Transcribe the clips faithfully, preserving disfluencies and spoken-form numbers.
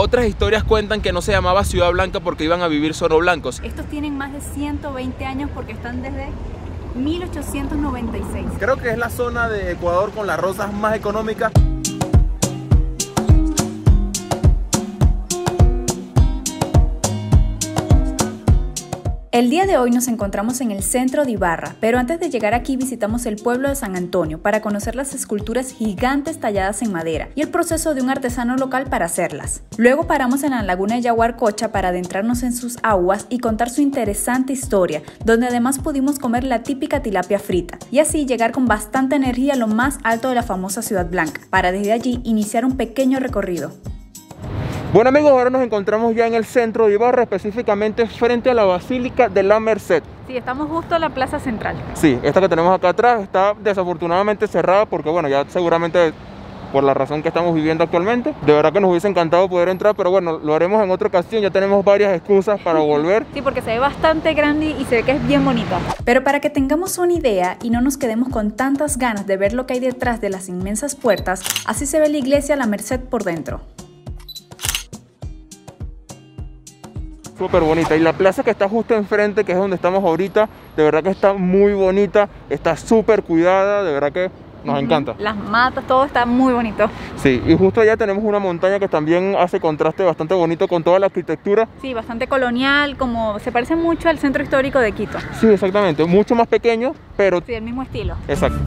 Otras historias cuentan que no se llamaba Ciudad Blanca porque iban a vivir solo blancos. Estos tienen más de ciento veinte años porque están desde mil ochocientos noventa y seis. Creo que es la zona de Ecuador con las rosas más económicas. El día de hoy nos encontramos en el centro de Ibarra, pero antes de llegar aquí visitamos el pueblo de San Antonio para conocer las esculturas gigantes talladas en madera y el proceso de un artesano local para hacerlas. Luego paramos en la Laguna de Yahuarcocha para adentrarnos en sus aguas y contar su interesante historia, donde además pudimos comer la típica tilapia frita y así llegar con bastante energía a lo más alto de la famosa Ciudad Blanca, para desde allí iniciar un pequeño recorrido. Bueno amigos, ahora nos encontramos ya en el centro de Ibarra, específicamente frente a la Basílica de La Merced. Sí, estamos justo en la plaza central. Sí, esta que tenemos acá atrás está desafortunadamente cerrada porque bueno, ya seguramente por la razón que estamos viviendo actualmente. De verdad que nos hubiese encantado poder entrar, pero bueno, lo haremos en otra ocasión, ya tenemos varias excusas para volver. Sí, porque se ve bastante grande y se ve que es bien bonita. Pero para que tengamos una idea y no nos quedemos con tantas ganas de ver lo que hay detrás de las inmensas puertas, así se ve la iglesia La Merced por dentro. Súper bonita, y la plaza que está justo enfrente, que es donde estamos ahorita, de verdad que está muy bonita, está súper cuidada, de verdad que nos uh-huh. encanta. Las matas, todo está muy bonito. Sí, y justo allá tenemos una montaña que también hace contraste bastante bonito con toda la arquitectura. Sí, bastante colonial, como se parece mucho al centro histórico de Quito. Sí, exactamente, mucho más pequeño, pero... Sí, el mismo estilo. Exacto.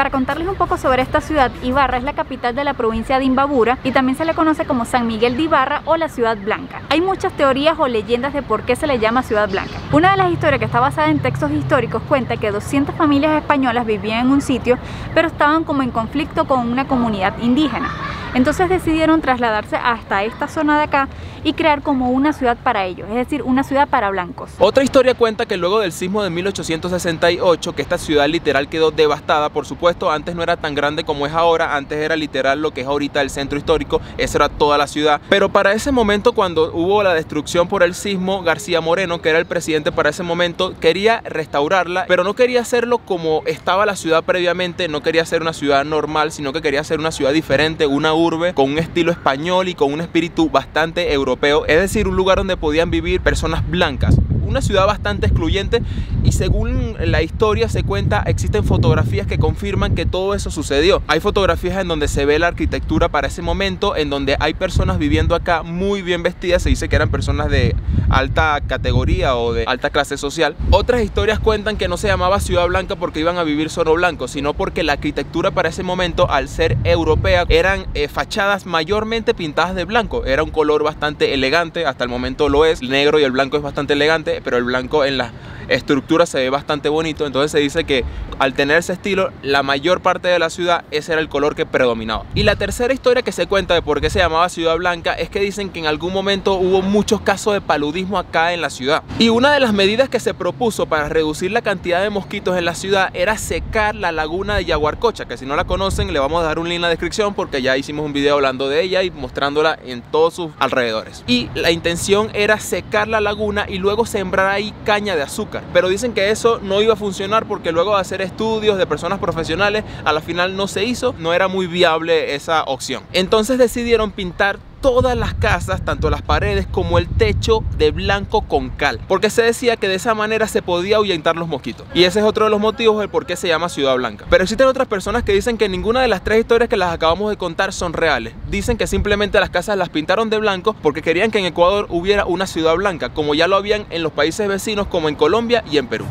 Para contarles un poco sobre esta ciudad, Ibarra es la capital de la provincia de Imbabura y también se le conoce como San Miguel de Ibarra o la Ciudad Blanca. Hay muchas teorías o leyendas de por qué se le llama Ciudad Blanca. Una de las historias, que está basada en textos históricos, cuenta que doscientas familias españolas vivían en un sitio, pero estaban como en conflicto con una comunidad indígena. Entonces decidieron trasladarse hasta esta zona de acá y crear como una ciudad para ellos, es decir, una ciudad para blancos. Otra historia cuenta que luego del sismo de mil ochocientos sesenta y ocho, que esta ciudad literal quedó devastada, por supuesto, antes no era tan grande como es ahora, antes era literal lo que es ahorita el centro histórico, esa era toda la ciudad. Pero para ese momento, cuando hubo la destrucción por el sismo, García Moreno, que era el presidente para ese momento, quería restaurarla, pero no quería hacerlo como estaba la ciudad previamente, no quería hacer una ciudad normal, sino que quería hacer una ciudad diferente, una urbe, con un estilo español y con un espíritu bastante europeo, es decir, un lugar donde podían vivir personas blancas. Una ciudad bastante excluyente, y según la historia se cuenta, existen fotografías que confirman que todo eso sucedió. Hay fotografías en donde se ve la arquitectura para ese momento, en donde hay personas viviendo acá muy bien vestidas, se dice que eran personas de alta categoría o de alta clase social. Otras historias cuentan que no se llamaba Ciudad Blanca porque iban a vivir solo blancos, sino porque la arquitectura para ese momento, al ser europea, eran eh, fachadas mayormente pintadas de blanco. Era un color bastante elegante, hasta el momento lo es, el negro y el blanco es bastante elegante, pero el blanco en la estructura se ve bastante bonito. Entonces se dice que al tener ese estilo, la mayor parte de la ciudad, ese era el color que predominaba. Y la tercera historia que se cuenta de por qué se llamaba Ciudad Blanca es que dicen que en algún momento hubo muchos casos de paludismo acá en la ciudad, y una de las medidas que se propuso para reducir la cantidad de mosquitos en la ciudad era secar la Laguna de Yahuarcocha, que si no la conocen le vamos a dar un link en la descripción porque ya hicimos un video hablando de ella y mostrándola en todos sus alrededores. Y la intención era secar la laguna y luego sembrar ahí caña de azúcar, pero dicen que eso no iba a funcionar porque luego de hacer estudios de personas profesionales a la final no se hizo, no era muy viable esa opción. Entonces decidieron pintar todas las casas, tanto las paredes como el techo, de blanco con cal, porque se decía que de esa manera se podía ahuyentar los mosquitos, y ese es otro de los motivos del por qué se llama Ciudad Blanca. Pero existen otras personas que dicen que ninguna de las tres historias que las acabamos de contar son reales. Dicen que simplemente las casas las pintaron de blanco porque querían que en Ecuador hubiera una ciudad blanca, como ya lo habían en los países vecinos como en Colombia y en Perú.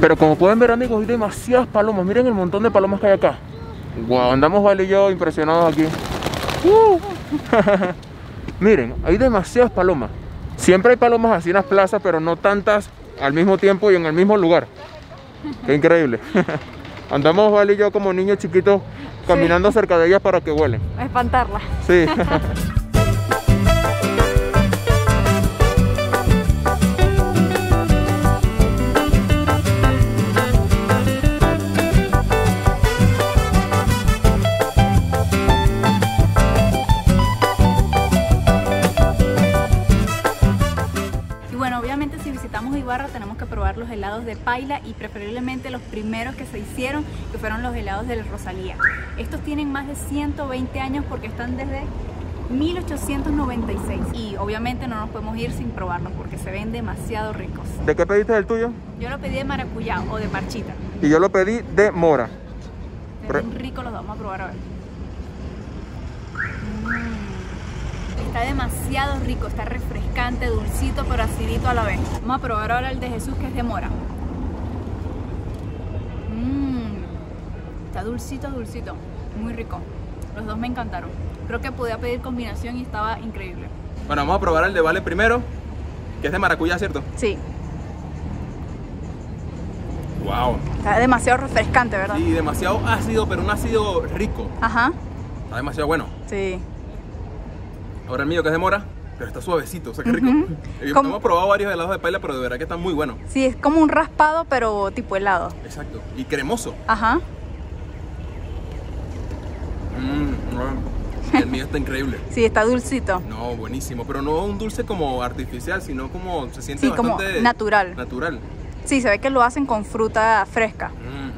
Pero como pueden ver amigos, hay demasiadas palomas. Miren el montón de palomas que hay acá. Wow, andamos Vale y yo impresionados aquí. uh. Miren, hay demasiadas palomas. Siempre hay palomas así en las plazas, pero no tantas al mismo tiempo y en el mismo lugar. Qué increíble. Andamos Vale y yo como niños chiquitos caminando sí. cerca de ellas para que huelen. A espantarlas. Sí. Tenemos que probar los helados de paila y preferiblemente los primeros que se hicieron, que fueron los helados de Rosalía. Estos tienen más de ciento veinte años porque están desde mil ochocientos noventa y seis y obviamente no nos podemos ir sin probarlos porque se ven demasiado ricos. ¿De qué pediste el tuyo? Yo lo pedí de maracuyá o de parchita. Y yo lo pedí de mora. Están ricos los dos, vamos a probar a ver. Mm. Está demasiado rico, está refrescante, dulcito, pero acidito a la vez. Vamos a probar ahora el de Jesús, que es de mora. Mmm, está dulcito, dulcito, muy rico. Los dos me encantaron. Creo que podía pedir combinación y estaba increíble. Bueno, vamos a probar el de Vale primero, que es de maracuyá, ¿cierto? Sí. Wow. Está demasiado refrescante, ¿verdad? Sí, demasiado ácido, pero un ácido rico. Ajá. Está demasiado bueno. Sí. Ahora el mío, que es de mora, pero está suavecito, o sea, qué rico. Uh-huh. Hemos como... probado varios helados de paila, pero de verdad que están muy buenos. Sí, es como un raspado, pero tipo helado. Exacto, y cremoso. Ajá. Mm, el mío está increíble. Sí, está dulcito. No, buenísimo, pero no un dulce como artificial, sino como se siente sí, bastante... Sí, como natural. Natural. Sí, se ve que lo hacen con fruta fresca.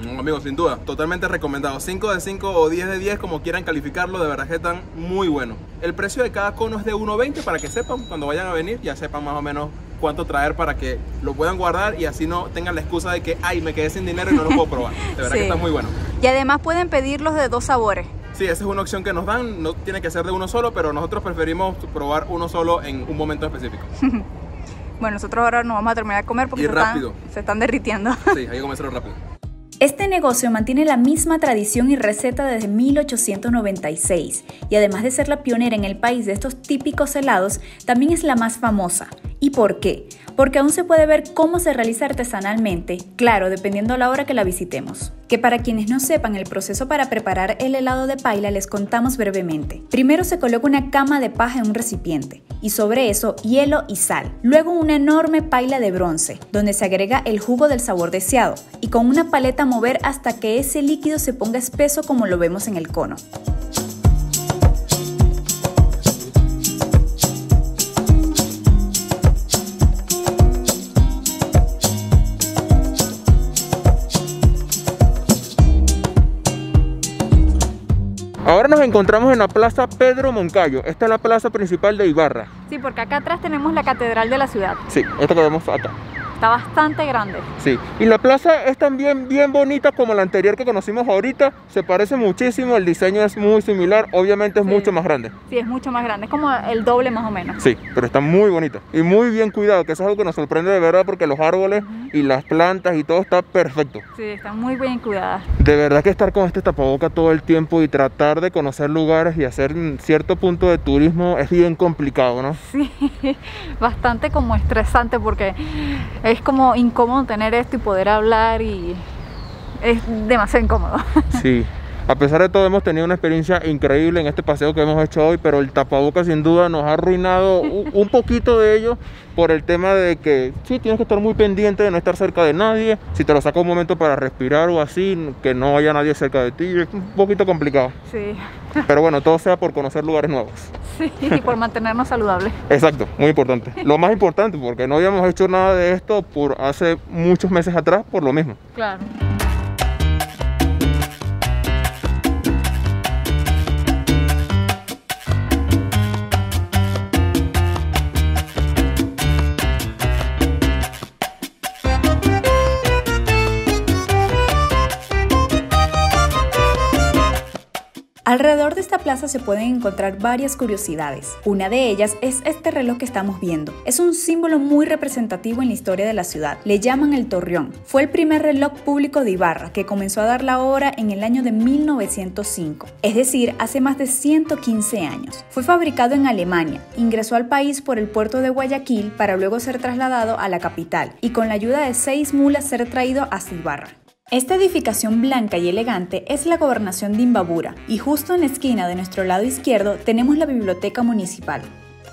Mm, amigo, sin duda, totalmente recomendado. cinco de cinco o diez de diez, como quieran calificarlo, de verdad que están muy buenos. El precio de cada cono es de uno veinte para que sepan, cuando vayan a venir, ya sepan más o menos cuánto traer para que lo puedan guardar y así no tengan la excusa de que, ay, me quedé sin dinero y no lo puedo probar. De verdad sí. que está muy bueno. Y además pueden pedirlos de dos sabores. Sí, esa es una opción que nos dan, no tiene que ser de uno solo, pero nosotros preferimos probar uno solo en un momento específico. Bueno, nosotros ahora nos vamos a terminar de comer porque se están, se están derritiendo. Sí, hay que comerlo rápido. Este negocio mantiene la misma tradición y receta desde mil ochocientos noventa y seis y además de ser la pionera en el país de estos típicos helados, también es la más famosa. ¿Y por qué? Porque aún se puede ver cómo se realiza artesanalmente, claro, dependiendo la hora que la visitemos. Que para quienes no sepan el proceso para preparar el helado de paila les contamos brevemente. Primero se coloca una cama de paja en un recipiente y sobre eso hielo y sal. Luego una enorme paila de bronce donde se agrega el jugo del sabor deseado y con una paleta mover hasta que ese líquido se ponga espeso como lo vemos en el cono. Ahora nos encontramos en la Plaza Pedro Moncayo. Esta es la plaza principal de Ibarra. Sí, porque acá atrás tenemos la catedral de la ciudad. Sí, esta que vemos acá. Está bastante grande. Sí, y la plaza es también bien bonita como la anterior que conocimos ahorita. Se parece muchísimo, el diseño es muy similar, obviamente es sí. mucho más grande. Sí, es mucho más grande, es como el doble más o menos. Sí, pero está muy bonita y muy bien cuidado, que eso es algo que nos sorprende de verdad porque los árboles uh-huh. y las plantas y todo está perfecto. Sí, están muy bien cuidadas. De verdad que estar con este tapaboca todo el tiempo y tratar de conocer lugares y hacer cierto punto de turismo es bien complicado, ¿no? Sí, bastante como estresante porque es como incómodo tener esto y poder hablar y es demasiado incómodo. Sí. A pesar de todo hemos tenido una experiencia increíble en este paseo que hemos hecho hoy, pero el tapabocas sin duda nos ha arruinado un poquito de ello por el tema de que sí, tienes que estar muy pendiente de no estar cerca de nadie, si te lo saca un momento para respirar o así, que no haya nadie cerca de ti, es un poquito complicado. Sí. Pero bueno, todo sea por conocer lugares nuevos. Sí, y por mantenernos saludables. Exacto, muy importante. Lo más importante, porque no habíamos hecho nada de esto por hace muchos meses atrás por lo mismo. Claro. Alrededor de esta plaza se pueden encontrar varias curiosidades. Una de ellas es este reloj que estamos viendo. Es un símbolo muy representativo en la historia de la ciudad. Le llaman el Torreón. Fue el primer reloj público de Ibarra que comenzó a dar la hora en el año de mil novecientos cinco, es decir, hace más de ciento quince años. Fue fabricado en Alemania, ingresó al país por el puerto de Guayaquil para luego ser trasladado a la capital y con la ayuda de seis mulas ser traído hasta Ibarra. Esta edificación blanca y elegante es la gobernación de Imbabura, y justo en la esquina de nuestro lado izquierdo tenemos la biblioteca municipal.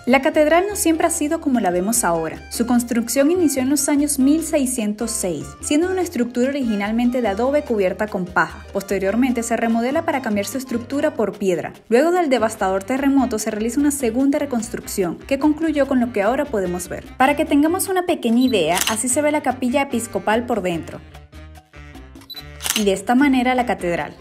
La catedral no siempre ha sido como la vemos ahora. Su construcción inició en los años mil seiscientos seis, siendo una estructura originalmente de adobe cubierta con paja. Posteriormente se remodela para cambiar su estructura por piedra. Luego del devastador terremoto se realiza una segunda reconstrucción, que concluyó con lo que ahora podemos ver. Para que tengamos una pequeña idea, así se ve la capilla episcopal por dentro. Y de esta manera la catedral.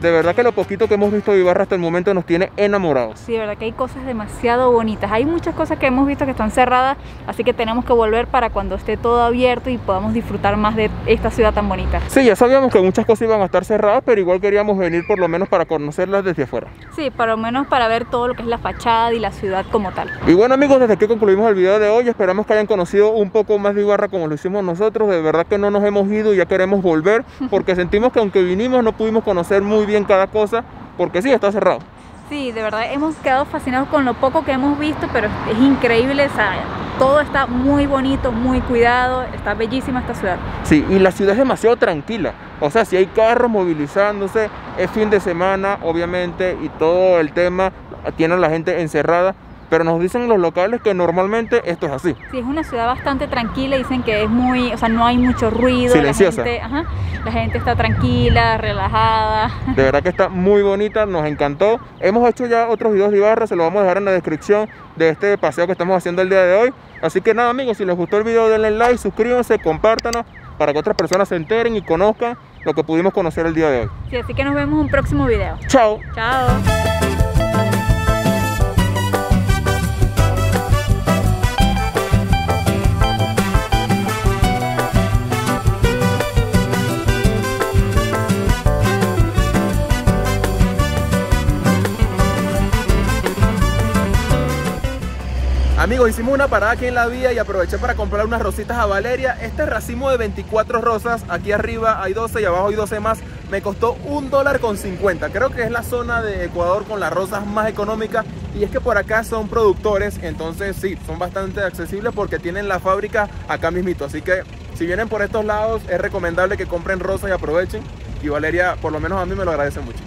De verdad que lo poquito que hemos visto de Ibarra hasta el momento nos tiene enamorados. Sí, de verdad que hay cosas demasiado bonitas. Hay muchas cosas que hemos visto que están cerradas, así que tenemos que volver para cuando esté todo abierto y podamos disfrutar más de esta ciudad tan bonita. Sí, ya sabíamos que muchas cosas iban a estar cerradas, pero igual queríamos venir por lo menos para conocerlas desde afuera. Sí, por lo menos para ver todo lo que es la fachada y la ciudad como tal. Y bueno amigos, desde aquí concluimos el video de hoy. Esperamos que hayan conocido un poco más de Ibarra como lo hicimos nosotros. De verdad que no nos hemos ido y ya queremos volver, porque sentimos que aunque vinimos no pudimos conocer muy bien en cada cosa, porque sí, está cerrado. Sí, de verdad hemos quedado fascinados con lo poco que hemos visto, pero es increíble, ¿sabes? Todo está muy bonito, muy cuidado, está bellísima esta ciudad. Sí, y la ciudad es demasiado tranquila, o sea, si hay carros movilizándose, es fin de semana, obviamente, y todo el tema, tiene a la gente encerrada, pero nos dicen los locales que normalmente esto es así. Sí, es una ciudad bastante tranquila, dicen que es muy, o sea, no hay mucho ruido. Silenciosa. La gente, ajá, la gente está tranquila, relajada. De verdad que está muy bonita, nos encantó. Hemos hecho ya otros videos de Ibarra, se los vamos a dejar en la descripción de este paseo que estamos haciendo el día de hoy. Así que nada amigos, si les gustó el video denle like, suscríbanse, compártanos para que otras personas se enteren y conozcan lo que pudimos conocer el día de hoy. Sí, así que nos vemos en un próximo video. Chao. Chao. Amigos, hicimos una parada aquí en la vía y aproveché para comprar unas rositas a Valeria. Este racimo de veinticuatro rosas, aquí arriba hay doce y abajo hay doce más, me costó un dólar con cincuenta. Creo que es la zona de Ecuador con las rosas más económicas, y es que por acá son productores, entonces sí, son bastante accesibles porque tienen la fábrica acá mismito. Así que si vienen por estos lados es recomendable que compren rosas y aprovechen, y Valeria por lo menos a mí me lo agradece mucho.